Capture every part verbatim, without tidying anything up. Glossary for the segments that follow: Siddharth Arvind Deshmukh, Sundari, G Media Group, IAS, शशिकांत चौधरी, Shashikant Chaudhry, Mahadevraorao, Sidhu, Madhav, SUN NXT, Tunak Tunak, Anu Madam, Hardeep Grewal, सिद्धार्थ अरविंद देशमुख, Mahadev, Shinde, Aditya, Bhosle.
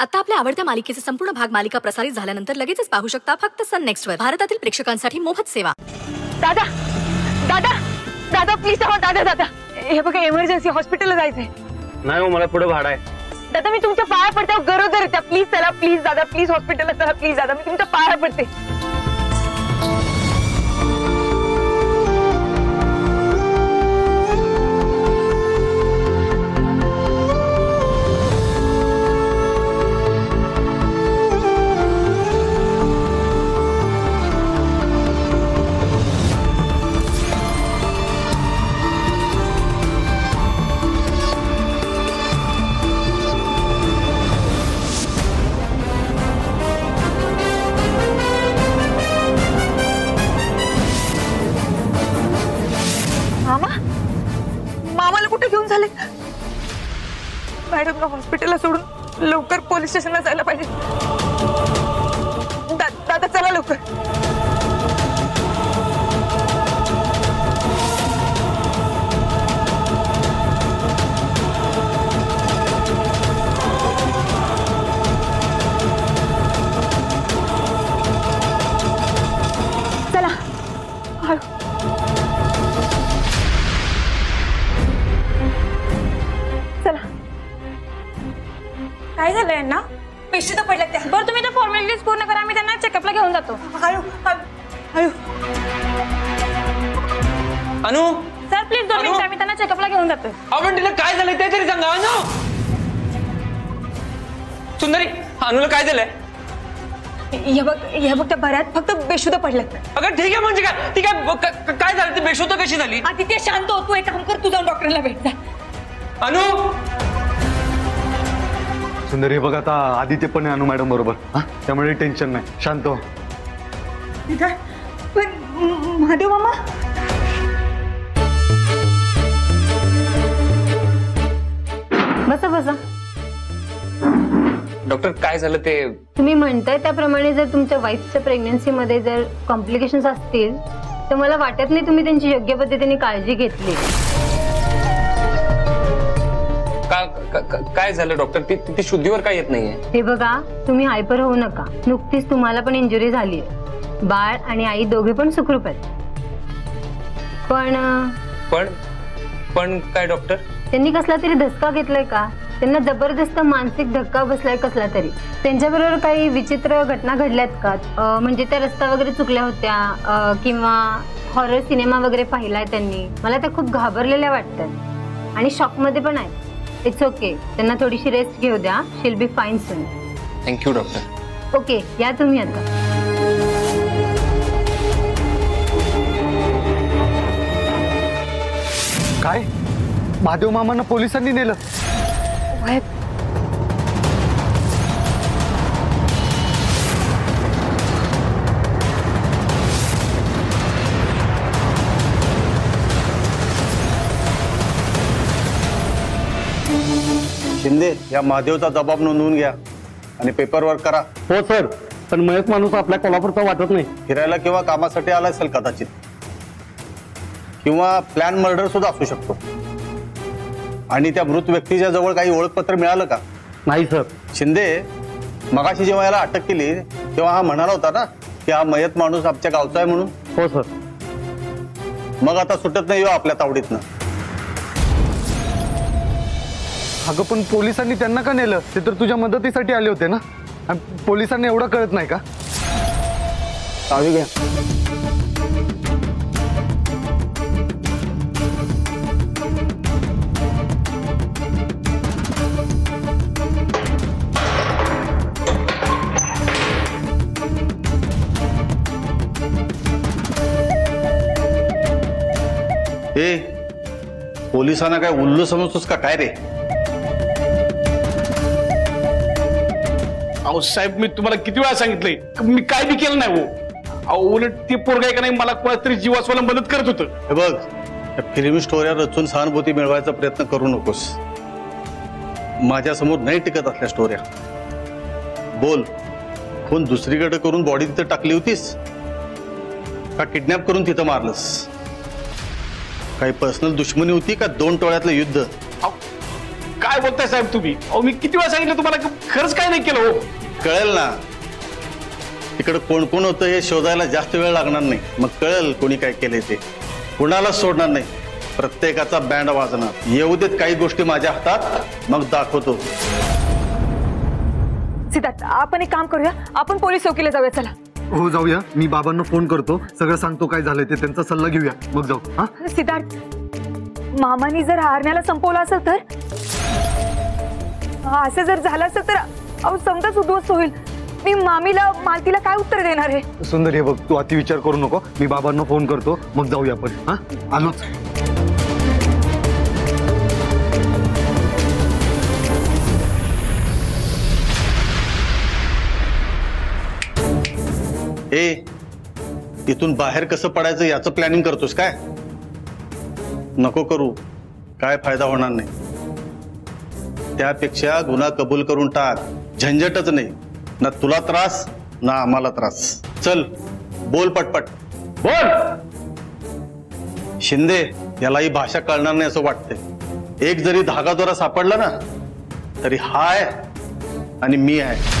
आता आपल्या आवडत्या मालिकेचे संपूर्ण भाग मालिका प्रसारित झाल्यानंतर लगेचच पाहू शकता फक्त सन नेक्स्ट वर। भारतातील प्रेक्षकांसाठी मोफत सेवा। दादा दादा दादा प्लीज थांबा दादा दादा, हे बघा इमर्जन्सी हॉस्पिटलला जायचंय। नाही हो, मला पुढे भाड आहे दादा, मी तुमच्या पाया पडते, गरोदर आहे प्लीज चला, प्लीज दादा प्लीज हॉस्पिटलला चला प्लीज दादा, मी तुमच्या पाया पडते। हॉस्पिटलला सोडून लवकर पोलीस स्टेशनला जायला पाहिजे। दा, दादा चला लवकर। पेशंट पडला त्यात बरं, तुम्ही तो फॉर्मॅलिटीज पूर्ण करा, मी त्यांना चेकअपला घेऊन जातो। हळू हळू अनु सर प्लीज दोन मिनिट, मी त्यांना चेकअपला घेऊन जातो। अवंतीला काय झालं ते तरी सांगा। अनु सुंदरी, अनुला काय झालं? हे बघ हे बघ त्या बऱ्यात फक्त बेशुद्ध पडलात। अगं ठीक आहे म्हणजे काय, ठीक आहे काय झालं ते बेशुद्ध कशी झाली? आदित्य शांत हो, तू एक काम कर, तू जाऊन डॉक्टरला भेट जा। अनु सुंदरी बघा आता आदित्य पण अनु मॅडम बरोबर, त्यामुळे टेन्शन नाही, शांत हो। पण महादेव मामा बसा बसा। डॉक्टर काय झालं ते तुम्ही म्हणताय त्याप्रमाणे जर तुमच्या वाईफच्या प्रेग्नन्सी मध्ये जर कॉम्प्लिकेशन्स असतील तर मला वाटत नाही तुम्ही त्यांची योग्य पद्धतीने काळजी घेतली। काय झालं डॉक्टर? ती शुद्धीवर काय येत नाहीये। हे बघा तुम्ही हायपर होऊ नका, नुकतीच तुम्हाला पण इंजुरी झाली, बाळ आणि आई दोघे पण सुखरूप आहेत। पण पण पण काय डॉक्टर, त्यांनी कसला तरी धक्का घेतलाय का? त्यांना जबरदस्त मानसिक धक्का बसलाय कसला तरी? त्यांच्याबरोबर काही विचित्र घटना घडल्यात का? म्हणजे त्या रस्ता वगैरे चुकल्या होत्या किंवा हॉरर सिनेमा वगैरे पाहिलाय त्यांनी? मला त्या खूप घाबरलेल्या वाटतात आणि शॉकमध्ये पण आहेत। इट्स ओके, त्यांना थोडीशी रेस्ट घेऊ द्या, she will be fine soon. Thank you doctor. Okay या तुम्ही आता। काय महादेव मामांना पोलिसांनी नेलं? शिंदे या महादेवचा जबाब नोंदवून घ्या आणि पेपर वर्क करा। हो सर, पण मयत माणूस आपल्या कोल्हापूरचा वाटत नाही। फिरायला किंवा कामासाठी आला असेल कदाचित, किंवा प्लॅन मर्डर सुद्धा असू शकतो। आणि त्या मृत व्यक्तीच्या जवळ काही ओळखपत्र मिळालं का? नाही सर। शिंदे मगाशी जेव्हा याला अटक केली तेव्हा हा म्हणाला होता ना की हा मयत माणूस आमच्या गावचा आहे म्हणून? हो सर। मग आता सुटत नाही हो आपल्या तावडीतनं। अगं पण पोलिसांनी त्यांना का नेलं? ते तर तुझ्या मदतीसाठी आले होते ना, पोलिसांना एवढं कळत नाही का? चावी घ्या। ए पोलिसांना काय उल्लू समजतोस का काय रे? अहो साहेब मी तुम्हाला किती वेळा सांगितलंय, मी काय बी केलं नाही। हो उलट ते पोरगाय का नाही मला कोणातरी जीवास्वाला मदत करत होतं। हे बघ फिल्म स्टोऱ्या रचून सहानुभूती मिळवायचा प्रयत्न करू नकोस, माझ्यासमोर नाही टिकत असल्या स्टोऱ्या। बोल, खून दुसरीकडे करून बॉडी तिथे टाकली होतीस का? किडनॅप करून तिथं मारलंस? काही पर्सनल दुश्मनी होती का? दोन टोळ्यातलं युद्ध? काय काय बोलताय साहेब तुम्ही? अहो मी किती वेळा सांगितलं तुम्हाला, खरंच काय नाही केलं हो. कळेल ना, तिकडे कोण कोण होतं हे शोधायला जास्त वेळ लागणार नाही, मग कळेल कोणी काय केले ते. कुणाला सोडणार नाही, प्रत्येकाचा बँड वाजणार. येऊ देत काही गोष्टी माझ्या हातात, मग दाखवतो. सिद्धार्थ, आपण एक काम करूया, आपण पोलीस चौकीला जाऊया. चला हो जाऊया, मी बाबांना फोन करतो, सगळं सांगतो काय झालंय ते, त्यांचा सल्ला घेऊया, मग जाऊ. हा सिद्धार्थ, मामानी जर हारण्याला संपवलं असेल तर, असं जर झालं असेल तर अहो समजाच उद्ध्वस्त होईल. मी मामीला मालतीला काय उत्तर देणार आहे? सुंदर, हे बघ तू अति विचार करू नको, मी बाबांना फोन करतो मग जाऊया आपण. हा आलोच. ए, तिथून बाहेर कसं पडायचं याचं प्लॅनिंग करतोस काय? नको करू, काय फायदा होणार नाही. त्यापेक्षा गुन्हा कबूल करून टाक, झंझटच नाही ना, तुला त्रास ना आम्हाला त्रास. चल बोल पटपट बोल. शिंदे, याला ही भाषा कळणार नाही असं वाटतंय. एक जरी धागा दोरा सापडला ना तरी हाय आणि मी आहे.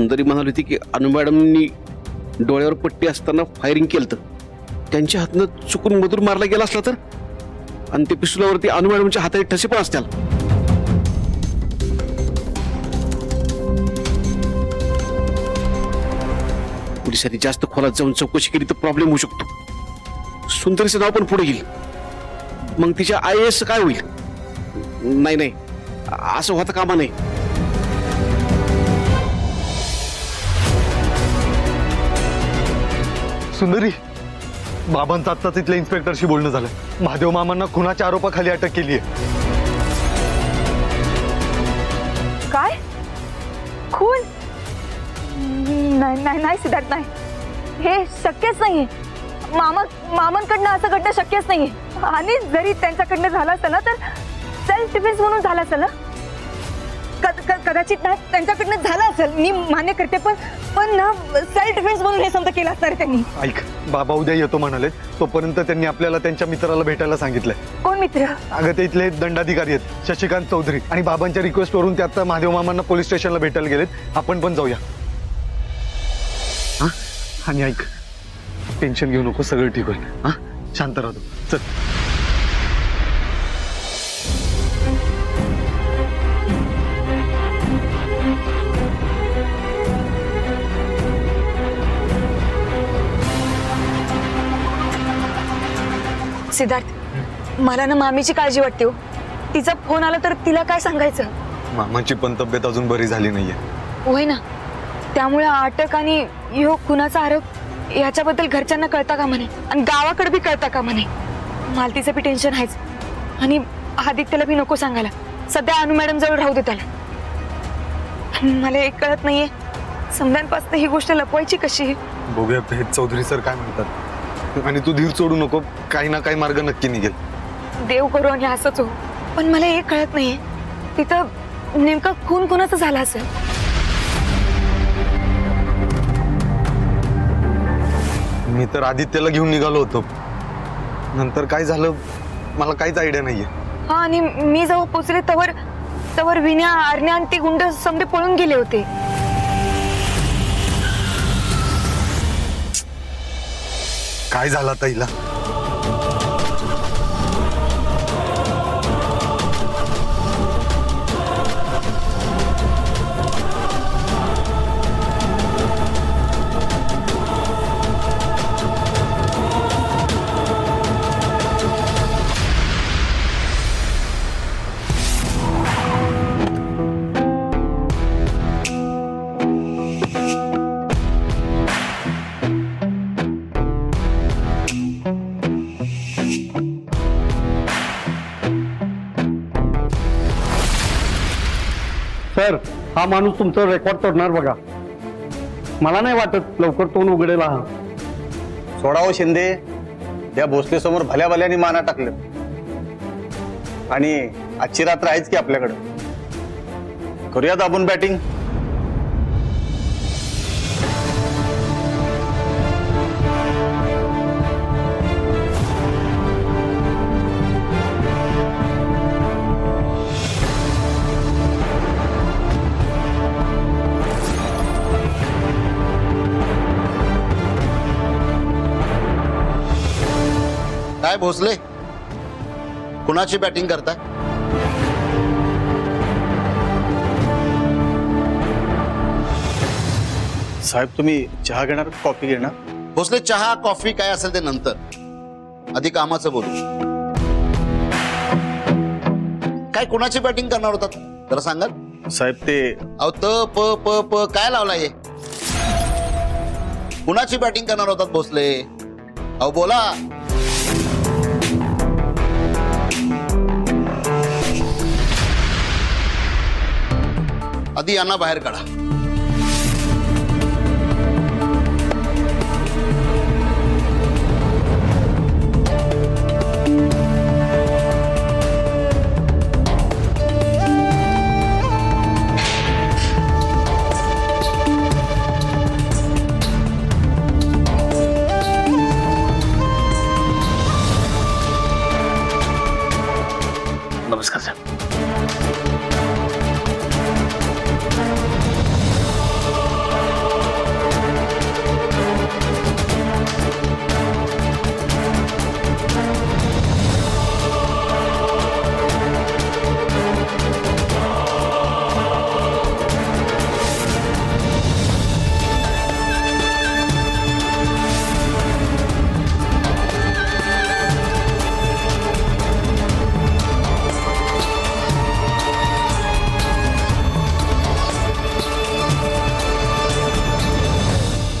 सुंदरी म्हणाली होती की अनु मॅडमनी डोळ्यावर पट्टी असताना फायरिंग केलं, त्यांच्या हातनं चुकून मधूर मारला गेला असला तर, आणि ते पिस्तुलावरती अनु मॅडमच्या हाताने ठसे पण असतील. पोलिसांनी जास्त खोलात जाऊन चौकशी केली तर प्रॉब्लेम होऊ शकतो. सुंदरीचं नाव पण पुढे येईल, मग तिच्या आय ए एस काय होईल? नाही नाही, असं होता कामा नाही. सुंदरी, बाबांचं आत्ताच इथल्या इन्स्पेक्टरशी बोलणं झालं. महादेव मामांना खुनाच्या आरोपाखाली अटक केली आहे. काय खून? नाही नाही नाही सिद्धार्थ, नाही, हे शक्यच नाहीये. मामा मामांकडनं असं घडणं शक्यच नाहीये. आणि जरी त्यांच्याकडनं झालं असतं ना तर सेल्फ डिफेन्स म्हणून झालं असेल ना, कदाचित नाही त्यांच्याकडनं झालं असेल, मी मान्य करते, पण पण ना सेल्फ डिफेन्स म्हणून हे समज केलं असणार त्यांनी. ऐक, बाबा उद्या येतो म्हणाले, तोपर्यंत त्यांनी आपल्याला त्यांच्या मित्राला भेटायला सांगितलंय. कोण मित्र? अगं ते इथले दंडाधिकारी आहेत शशिकांत चौधरी, आणि बाबांच्या रिक्वेस्टवरून ते आता महादेव मामांना पोलीस स्टेशनला भेटायला गेलेत. आपण पण जाऊया. हा आणि ऐक, टेन्शन घेऊ नको, सगळं ठीक होईल. हा शांत राहतो, चल. सिद्धार्थ, मला ना मामीची काळजी वाटते हो. तिचा फोन आला तर तिला काय सांगायचं? मामाची पण तब्येत अजून बरी झाली नाहीये. होय ना, त्यामुळे अटक आणि यो कुणाचा आरोप याच्याबद्दल घरच्यांना कळता का म्हणे, आणि गावाकडे बी कळता का म्हणे. मालतीचं बी टेन्शन आहेच, आणि आदित्यला बी नको सांगायला. सध्या अनु मॅडम जवळ राहू दे त्याला. मला एक कळत नाहीये, समजांपासून ही गोष्ट लपवायची कशी? बघूया चौधरी सर काय म्हणतात. आणि तू धीर सोडू नको, काही ना काही मार्ग नक्की निघेल. देव करू आणि असंच हो, पण मला हे कळत नाहीये तिथं नेमका खून कोणाचा झाला असेल. मी तर आदित्यला घेऊन निघालो होतो, नंतर काय झालं मला काहीच आयडिया नाहीये. हा, आणि मी जेव्हा पोचले तवर तवर विण्या, आरण्या आणि ती गुंड समजे पळून गेले होते. काय झालं ताईला? सर, हा माणूस तुमचं रेकॉर्ड तोडणार बघा. मला नाही वाटत लवकर तोंड उघडेल. हा सोडावं शिंदे, त्या भोसले समोर भल्या भल्याने माना टाकलं. आणि आजची रात्र आहेच की आपल्याकडे, करूया दाबून बॅटिंग। काय भोसले, कुणाची बैटिंग करता है? साहेब तुम्ही चहा घेणार कॉफी घेणार? भोसले चहा कॉफी काय असेल ते नंतर, आधी कामाचं बोलू। काय कुणाची बैटिंग करणार होता जरा सांगाल? साहेब ते अहो त प प प काय लावलाय? कुणाची बैटिंग करणार होता भोसले? अहो बोला। आधी यांना बाहेर काढा। नमस्कार सर।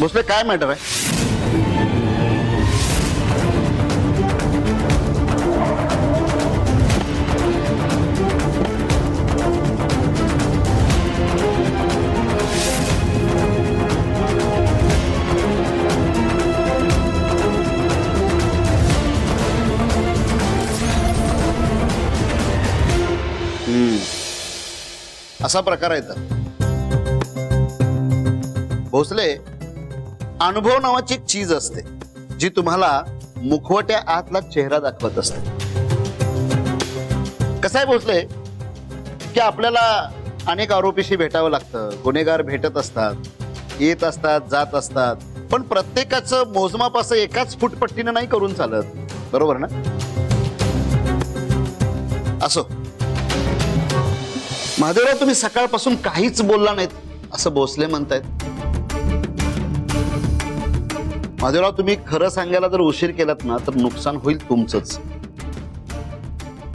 भोसले काय मॅटर आहे? हम्म असा प्रकार आहे तर भोसले, अनुभव नावाची एक चीज असते जी तुम्हाला मुखवट्या आतला चेहरा दाखवत असते। कसं आहे भोसले की आपल्याला अनेक आरोपीशी भेटावं लागतं, गुन्हेगार भेटत असतात, येत असतात, जात असतात, पण प्रत्येकाचं मोजमाप असं एकाच फुटपट्टीनं नाही करून चालत, बरोबर ना? असो महादेवराव, तुम्ही सकाळपासून काहीच बोलला नाहीत असं भोसले म्हणतायत। महादेवराव तुम्ही खरं सांगायला जर उशीर केलात ना तर नुकसान होईल तुमचंच।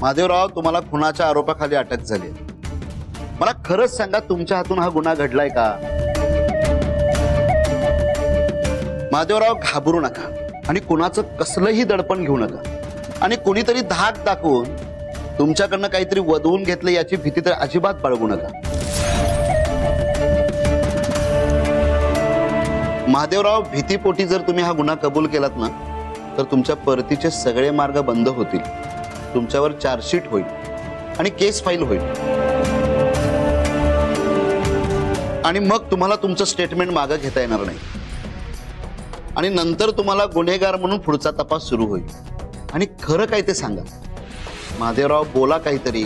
महादेवराव तुम्हाला खुनाच्या आरोपाखाली अटक झाली, मला खरंच सांगा तुमच्या हातून हा गुन्हा घडलाय का? महादेवराव घाबरू नका आणि कुणाचं कसलंही दडपण घेऊ नका, आणि कोणीतरी धाक दाखवून तुमच्याकडनं काहीतरी वदवून घेतलं याची भीती तर अजिबात बाळगू नका। महादेवराव भीतीपोटी जर तुम्ही हा गुन्हा कबूल केलात ना तर तुमच्या परतीचे सगळे मार्ग बंद होतील, तुमच्यावर चार्जशीट होईल आणि केस फाईल होईल, आणि मग तुम्हाला तुमचं स्टेटमेंट मागं घेता येणार नाही, आणि नंतर तुम्हाला गुन्हेगार म्हणून पुढचा तपास सुरू होईल। आणि खरं काय ते सांगा महादेवराव, बोला काहीतरी,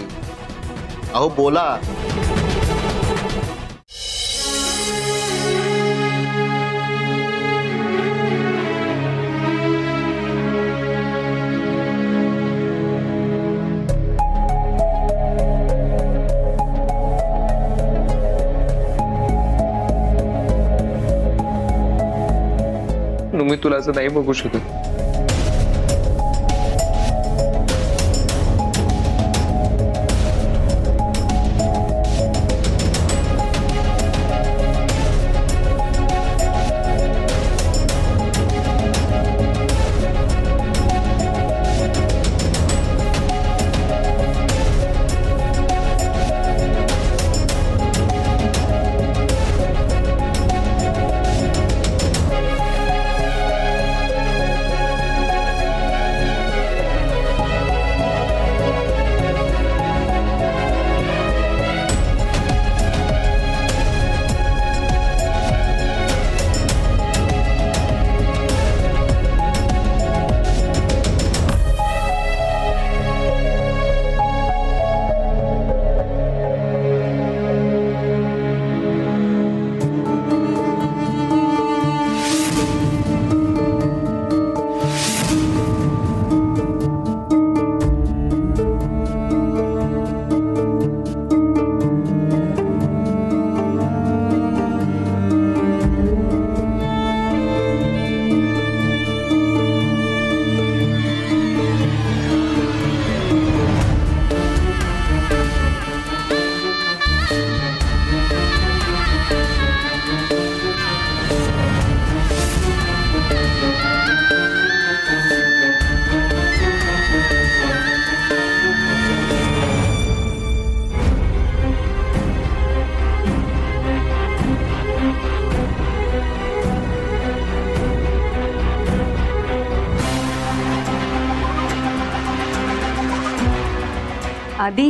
अहो बोला। मी तुला असं नाही बघू शकत। आदि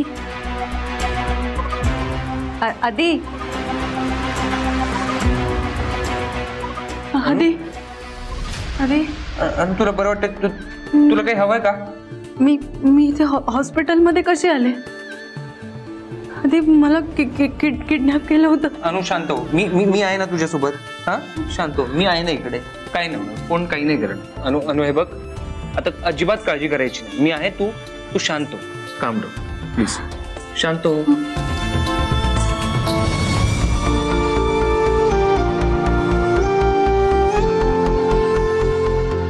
आदि आदि अरे अनु तुला बरं वाटतं? तुला काही हवंय का? मी मी इथे हॉस्पिटलमध्ये कसे आले? आधी मला किडनॅप केलं होतं. अनु शांत हो, मी मी मी आहे ना तुझ्यासोबत. हां शांत हो, मी आहे ना इकडे. काही नाही, कोण काही नाही करणार. अनु अनु हे बघ, आता अजिबात काळजी करायची नाही. मी आहे, तू तू शांत हो. काम डाऊन प्लीज, शांत हो.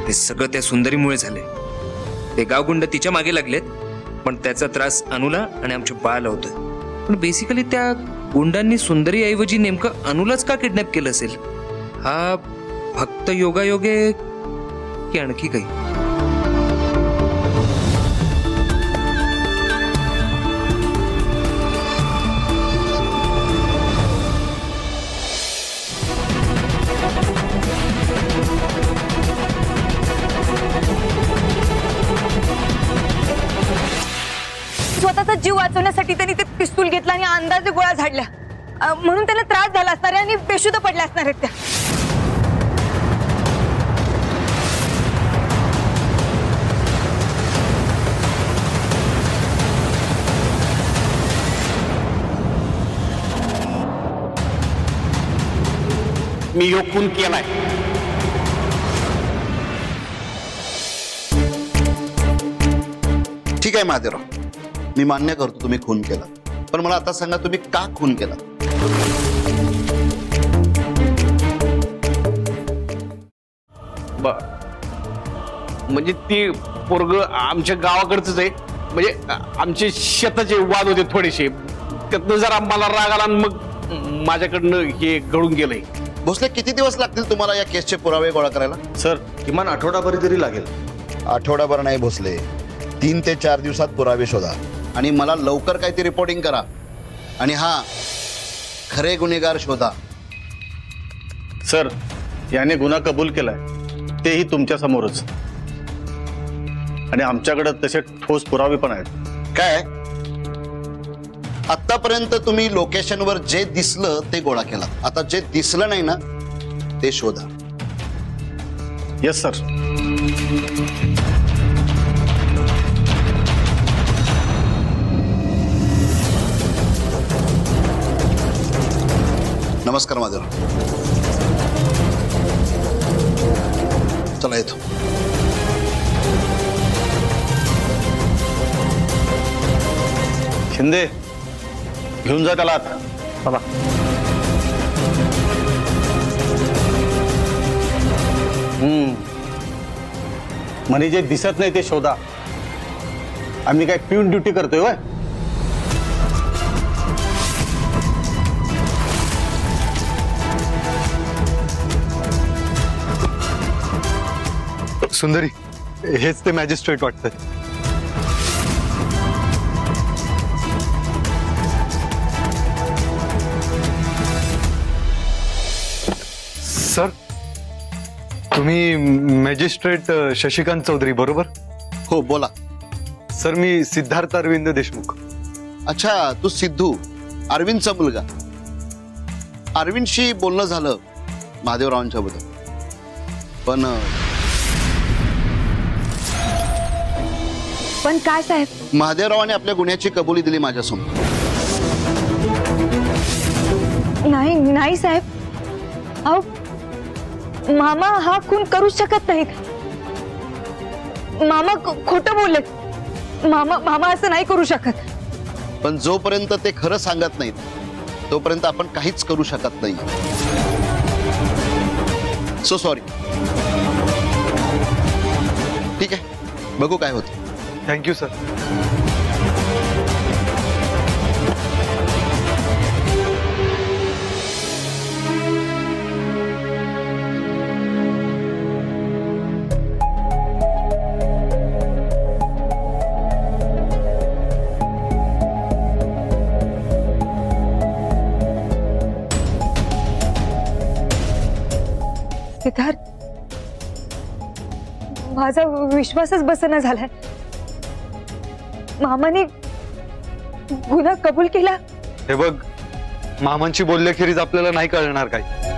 ते सगळं त्या सुंदरीमुळे झाले. ते गावगुंड तिच्या मागे लागलेत, पण त्याचा त्रास अनुला आणि आमच्या बाळाला होतोय. पण बेसिकली त्या गुंडांनी सुंदरी ऐवजी नेमकं अनुलाच का किडनॅप केलं असेल? हा फक्त योगायोगे की आणखी काही? जीव वाचवण्यासाठी त्यांनी ते पिस्तूल घेतला आणि अंदाजे गोळ्या झाडल्या, म्हणून त्याला त्रास झाला असणार आणि बेशुद्ध पडल्या असणार आहेत त्या. मी योग खून केलाय. ठीक आहे महादेवराव, मी मान्य करतो तुम्ही खून केला, पण मला आता सांगा तुम्ही का खून केला? म्हणजे ती पोरग आमच्या गावाकडच आहे, म्हणजे आमचे शेताचे वाद होते थोडेसे, त्यातनं जरा मला राग आला आणि मग माझ्याकडनं हे घडून गेलंय. भोसले, किती दिवस लागतील तुम्हाला या केसचे पुरावे गोळा करायला? सर, किमान आठवडाभर तरी लागेल. आठवडाभर नाही भोसले, तीन ते चार दिवसात पुरावे शोधा आणि मला लवकर काहीतरी रिपोर्टिंग करा. आणि हा, खरे गुन्हेगार शोधा. सर, याने गुन्हा कबूल केलाय, तेही तुमच्या समोरच, आणि आमच्याकडे तसे ठोस पुरावे पण आहेत. काय आतापर्यंत तुम्ही लोकेशनवर जे दिसलं ते गोळा केला, आता जे दिसलं नाही ना ते शोधा. Yes sir. नमस्कार माधव, चला येतो. शिंदे, घेऊन जा त्याला आता. चला. हम्म म्हणजे जे दिसत नाही ते शोधा. आम्ही काय पिऊन ड्युटी करतोय होय? सुंदरी, हेच ते मॅजिस्ट्रेट वाटतंय. सर, तुम्ही मॅजिस्ट्रेट शशिकांत चौधरी बरोबर? हो, बोला. सर, मी सिद्धार्थ अरविंद देशमुख. अच्छा, तू सिद्धू, अरविंदचा मुलगा. अरविंदशी बोलणं झालं महादेवरावांच्या बद्दल, पण पण काय साहेब, महादेवरावांनी आपल्या गुन्ह्याची कबुली दिली माझ्यासमोर. नाही नाही साहेब, अहो मामा हा खून करू शकत नाहीत. मामा खोटं बोललेत. मामा मामा असं नाही करू शकत. पण जोपर्यंत ते खरं सांगत नाहीत तोपर्यंत आपण काहीच करू शकत नाही. So sorry. ठीक आहे, बघू काय होतं. Thank you sir. सिद्धार्थ, माझा विश्वासच बसना झालाय. मामाने गुन्हा कबूल केला? हे बघ, मामांशी बोलल्याखेरीज आपल्याला नाही कळणार काही.